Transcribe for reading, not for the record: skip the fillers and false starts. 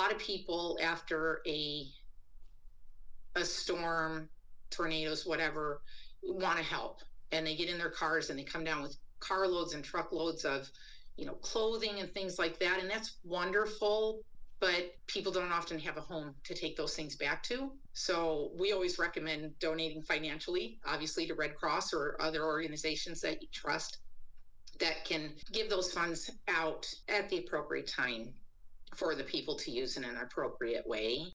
lot of people after a storm, tornadoes, whatever, want to help, and they get in their cars and they come down with carloads and truckloads of, you know, clothing and things like that. And that's wonderful, but people don't often have a home to take those things back to. So we always recommend donating financially, obviously, to Red Cross or other organizations that you trust that can give those funds out at the appropriate time for the people to use in an appropriate way.